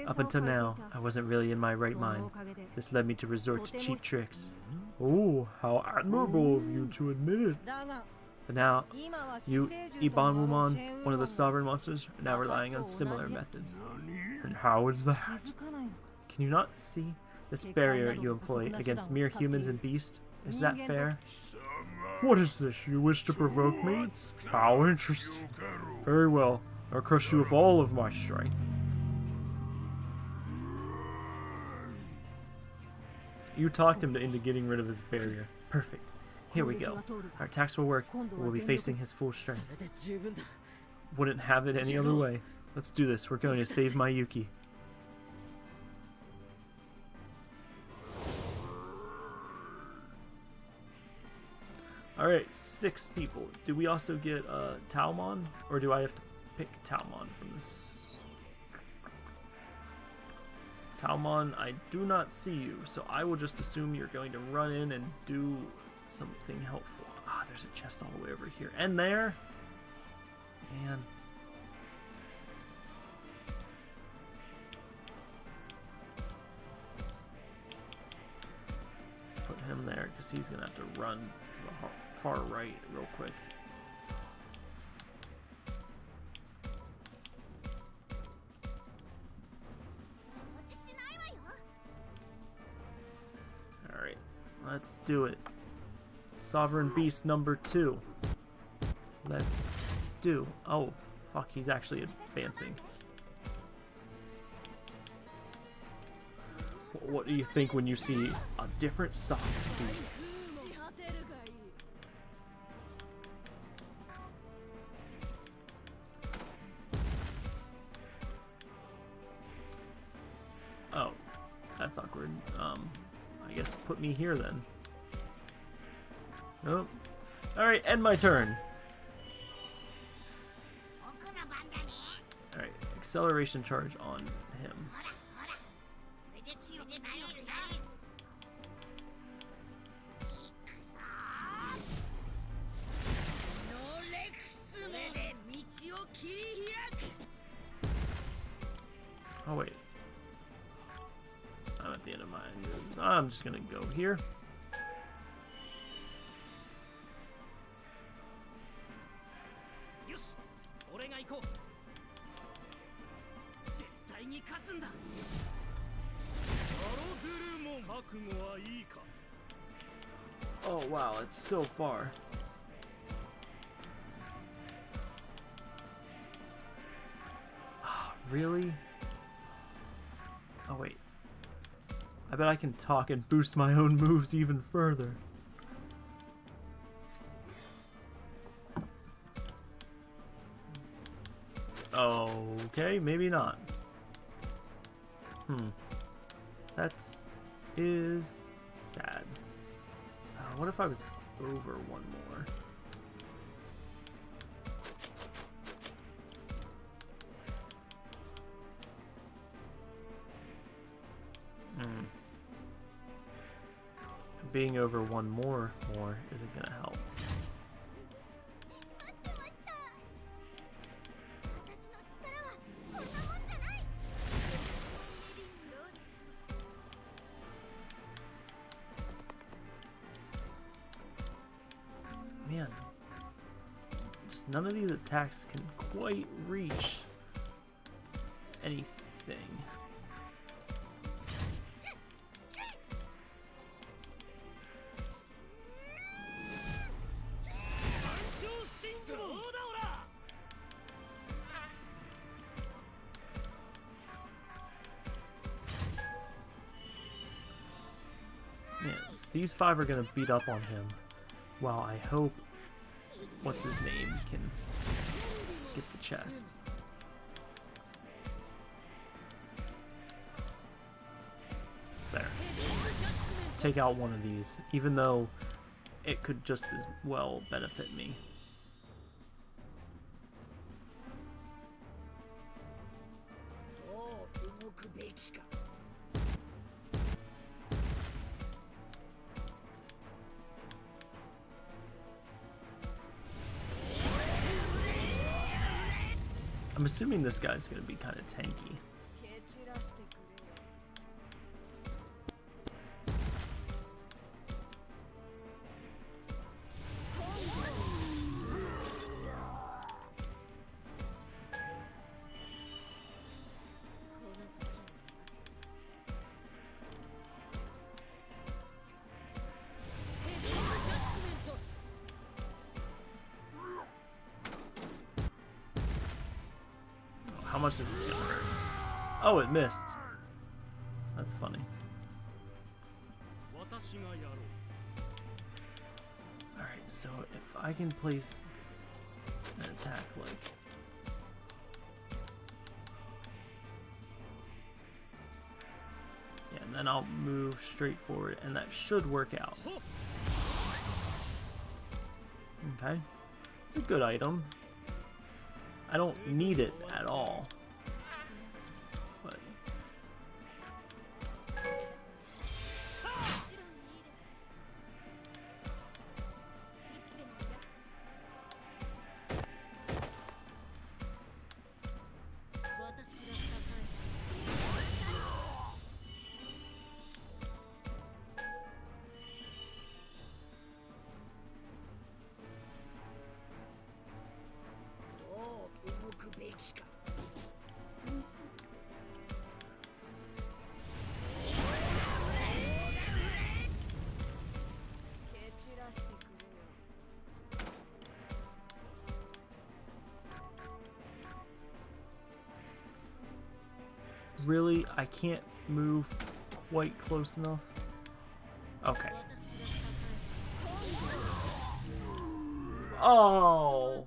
Up until now, I wasn't really in my right mind. This led me to resort to cheap tricks. Oh, how admirable of you to admit it. But now, you, Ebonwumon, one of the sovereign monsters, are now relying on similar methods. And how is that? Can you not see? This barrier you employ against mere humans and beasts, is that fair? What is this? You wish to provoke me? How interesting. Very well. I'll crush you with all of my strength. You talked him into getting rid of his barrier. Perfect. Here we go. Our attacks will work, but we'll be facing his full strength. Wouldn't have it any other way. Let's do this. We're going to save Miyuki. Alright, 6 people. Do we also get Taomon? Or do I have to pick Taomon from this? Taomon, I do not see you, so I will just assume you're going to run in and do something helpful. Ah, there's a chest all the way over here. And there! Man. Put him there, because he's going to have to run to the heart. Far right real quick. Alright, let's do it. Sovereign Beast number 2. Let's do. Oh, fuck, he's actually advancing. What do you think when you see a different side of the beast? Oh, that's awkward. I guess put me here then. Oh. Alright, end my turn. Alright, acceleration charge on him. Oh wait, I'm at the end of my moves. I'm just gonna go here. Oh wow, it's so far. Really? Oh wait. I bet I can talk and boost my own moves even further. Okay, maybe not. Hmm. That is sad. What if I was over one more? Being over one more isn't gonna help. Man, just none of these attacks can quite reach anything. These five are gonna beat up on him. Wow, I hope what's his name can get the chest. There. Take out one of these, even though it could just as well benefit me. I'm assuming this guy's gonna be kind of tanky. How much is this gonna hurt? Oh, it missed. That's funny. Alright, so if I can place an attack like... Yeah, and then I'll move straight forward, and that should work out. Okay. It's a good item. I don't need it at all. But... Really, I can't move quite close enough. Okay. Oh,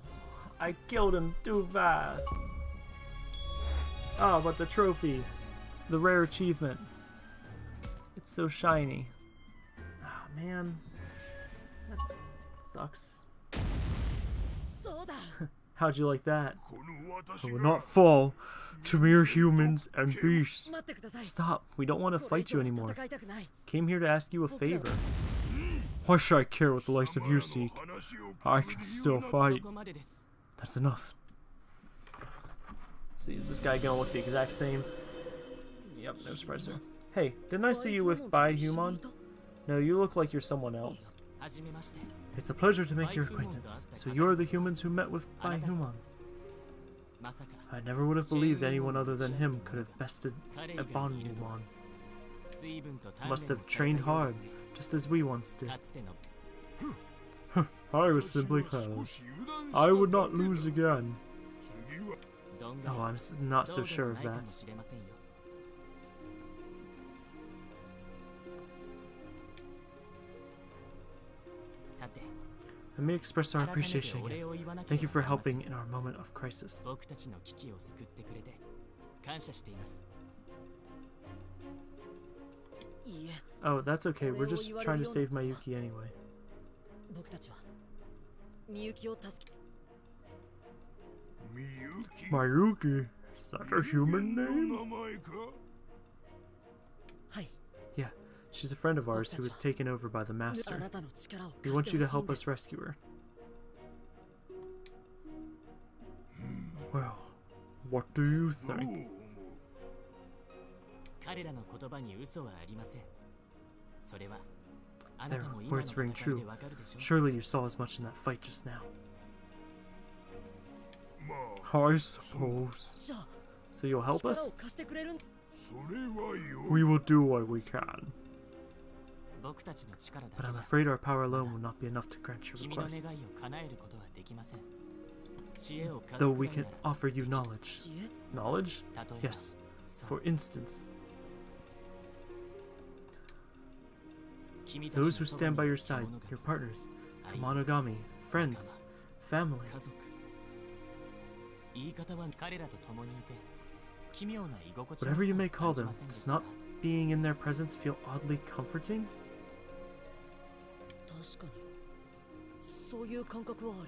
I killed him too fast. Oh, but the trophy, the rare achievement. It's so shiny. Oh, man. That sucks. How'd you like that? I will not fall to mere humans and beasts. Stop, we don't want to fight you anymore. Came here to ask you a favor. Why should I care what the likes of you seek? I can still fight. That's enough. Let's see, is this guy gonna look the exact same? Yep, no surprise there. Hey, didn't I see you with Baihumon? No, you look like you're someone else. It's a pleasure to make your acquaintance. So you're the humans who met with Baihumon. I never would have believed anyone other than him could have bested Ebonwumon. Must have trained hard, just as we once did. I was simply close. I would not lose again. Oh, I'm not so sure of that. Let me express our appreciation again. Thank you for helping in our moment of crisis. Oh, that's okay. We're just trying to save Miyuki anyway. Miyuki? Is that a human name? Yeah. She's a friend of ours who was taken over by the Master. We want you to help us rescue her. Well, what do you think? Their words ring true. Surely you saw as much in that fight just now. I suppose. So you'll help us? We will do what we can. But I'm afraid our power alone will not be enough to grant your request. Though we can offer you knowledge. Knowledge? Yes. For instance, those who stand by your side, your partners, Akamonugami, friends, family. Whatever you may call them, does not being in their presence feel oddly comforting?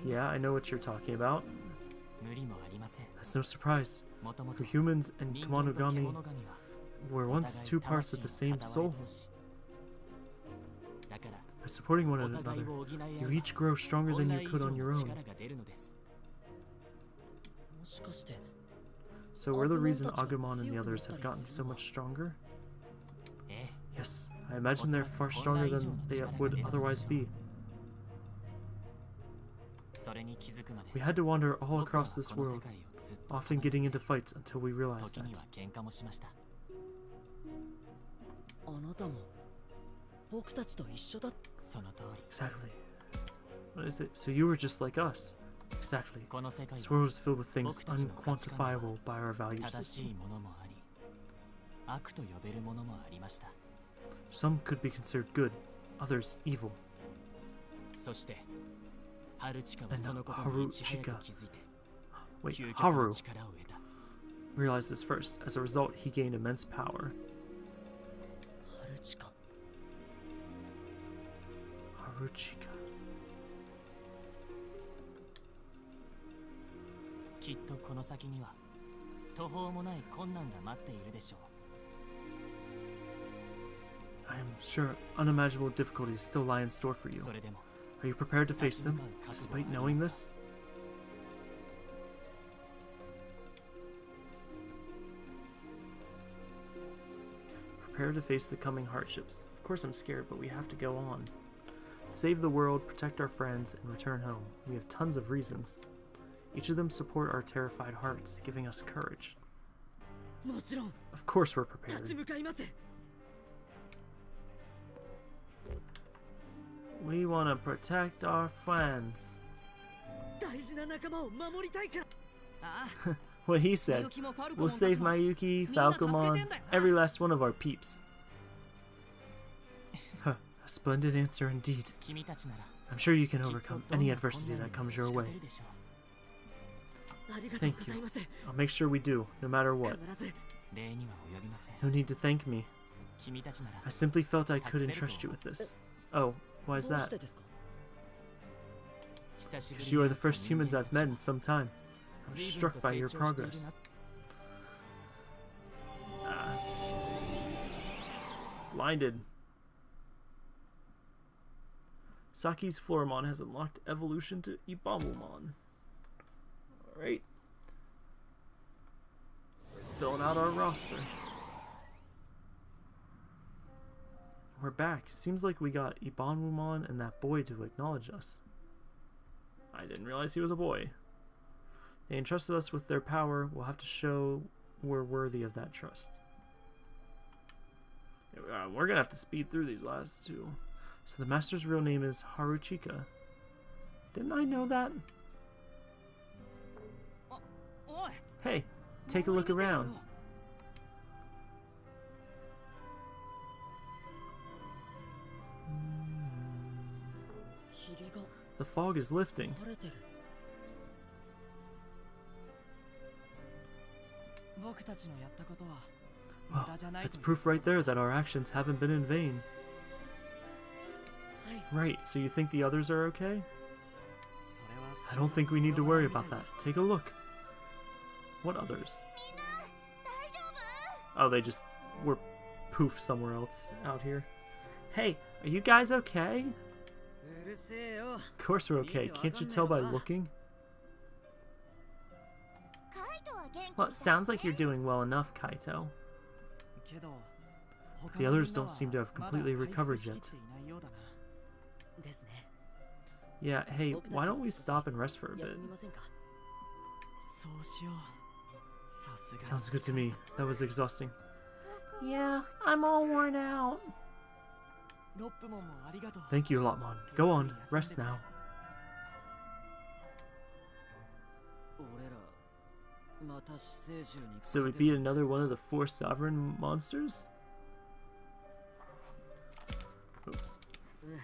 Yeah, I know what you're talking about. That's no surprise. For humans and Akamonugami were once two parts of the same soul. By supporting one another, you each grow stronger than you could on your own. So we're the reason Agumon and the others have gotten so much stronger? Yes, I imagine they're far stronger than they would otherwise be. We had to wander all across this world, often getting into fights until we realized that. Exactly. What is it? So you were just like us. Exactly. This world is filled with things unquantifiable by our value system. Some could be considered good, others evil. And Haruchika. Wait, Haru realized this first. As a result, he gained immense power. Haruchika. I am sure unimaginable difficulties still lie in store for you. Are you prepared to face them, despite knowing this? Prepare to face the coming hardships. Of course I'm scared, but we have to go on. Save the world, protect our friends, and return home. We have tons of reasons. Each of them support our terrified hearts, giving us courage. Of course we're prepared. We want to protect our friends. What he said, we'll save Miyuki, Falcomon, every last one of our peeps. Splendid answer indeed. I'm sure you can overcome any adversity that comes your way. Thank you. I'll make sure we do, no matter what. No need to thank me. I simply felt I couldn't trust you with this. Oh, why is that? Because you are the first humans I've met in some time. I'm struck by your progress. Blinded. Saki's Florimon has unlocked evolution to Ebonwumon. Alright. We're filling out our roster. We're back. Seems like we got Ebonwumon and that boy to acknowledge us. I didn't realize he was a boy. They entrusted us with their power. We'll have to show we're worthy of that trust. We're gonna have to speed through these last two. So the master's real name is Haruchika. Didn't I know that? Hey, take a look around. The fog is lifting. Well, that's proof right there that our actions haven't been in vain. Right, so you think the others are okay? I don't think we need to worry about that. Take a look. What others? Oh, they just were poof somewhere else out here. Hey, are you guys okay? Of course we're okay. Can't you tell by looking? Well, it sounds like you're doing well enough, Kaito. But the others don't seem to have completely recovered yet. Yeah, hey, why don't we stop and rest for a bit? Sounds good to me. That was exhausting. Yeah, I'm all worn out. Thank you, Lopmon. Go on, rest now. So we beat another one of the four sovereign monsters? Oops.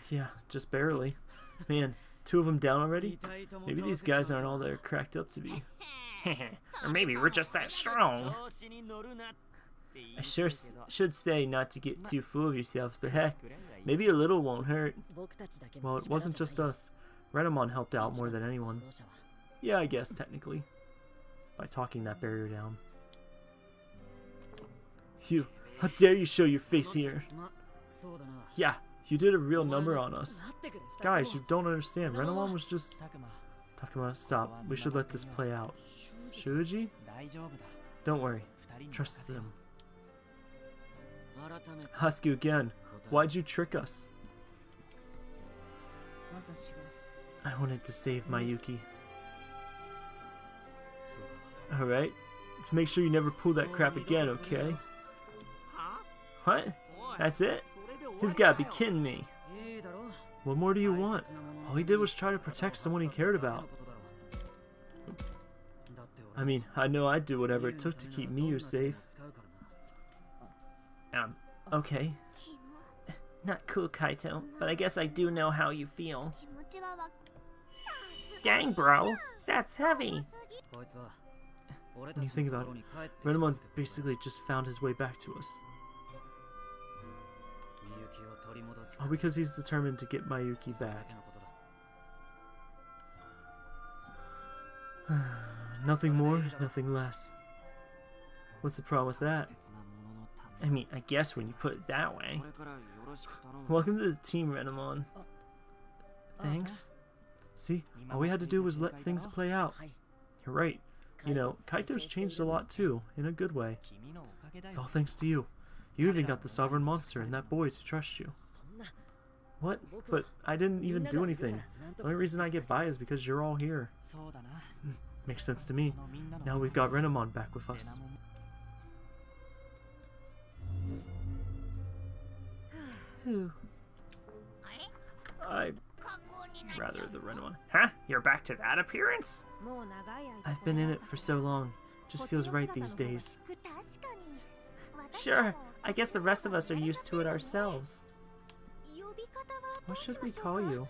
Yeah, just barely. Man, two of them down already? Maybe these guys aren't all they're cracked up to be. Or maybe we're just that strong. I sure should say not to get too full of yourselves, but heck, maybe a little won't hurt. Well, it wasn't just us. Renamon helped out more than anyone. Yeah, I guess, technically. By talking that barrier down. You, how dare you show your face here? Yeah, you did a real number on us. Guys, you don't understand. Renamon was just... Takuma, stop. We should let this play out. Shuji? Don't worry. Trust him. Ask you again. Why'd you trick us? I wanted to save Miyuki. Alright. Just make sure you never pull that crap again, okay? What? That's it? You've got to be kidding me. What more do you want? All he did was try to protect someone he cared about. Oops. I mean, I know I'd do whatever it took to keep Miu safe. Okay. Not cool, Kaito, but I guess I do know how you feel. Dang, bro! That's heavy! When you think about it, Renamon's basically just found his way back to us. All because he's determined to get Miyuki back. Nothing more, nothing less. What's the problem with that? I mean, I guess when you put it that way. Welcome to the team, Renamon. Thanks. See, all we had to do was let things play out. You're right. You know, Kaito's changed a lot too, in a good way. It's all thanks to you. You even got the sovereign monster and that boy to trust you. What? But I didn't even do anything. The only reason I get by is because you're all here. Makes sense to me. Now we've got Renamon back with us. I'd rather the Renamon. Huh? You're back to that appearance? I've been in it for so long. Just feels right these days. Sure. I guess the rest of us are used to it ourselves. What should we call you?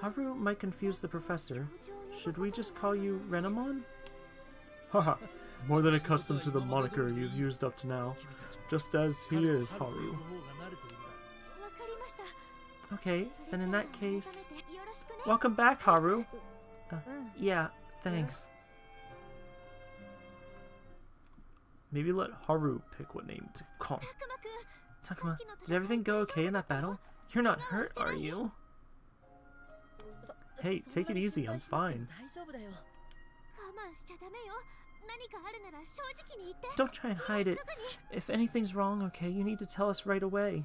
Haru might confuse the professor. Should we just call you Renamon? Haha, more than accustomed to the moniker you've used up to now. Just as he is, Haru. Okay, then in that case... Welcome back, Haru! Yeah, thanks. Maybe let Haru pick what name to call. Takuma, did everything go okay in that battle? You're not hurt, are you? Hey, take it easy, I'm fine. Don't try and hide it. If anything's wrong, okay, you need to tell us right away.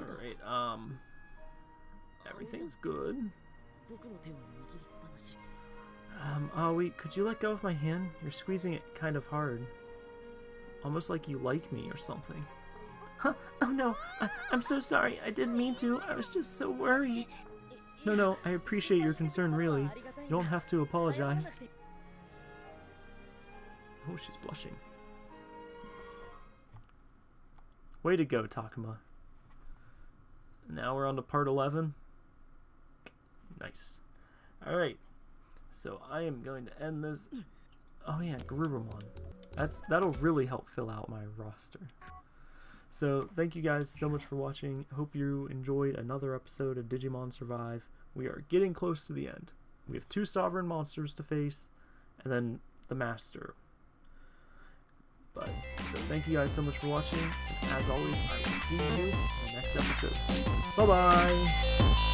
Alright, everything's good. Aoi, could you let go of my hand? You're squeezing it kind of hard. Almost like you like me or something. Huh? Oh no, I'm so sorry. I didn't mean to. I was just so worried. No, I appreciate your concern, really. You don't have to apologize. Oh, she's blushing. Way to go, Takuma. Now we're on to part 11. Nice. Alright. So I am going to end this. Oh yeah, Garurumon. That'll really help fill out my roster. So thank you guys so much for watching. Hope you enjoyed another episode of Digimon Survive. We are getting close to the end. We have 2 sovereign monsters to face, and then the master. But so thank you guys so much for watching. As always, I will see you in the next episode. Bye bye.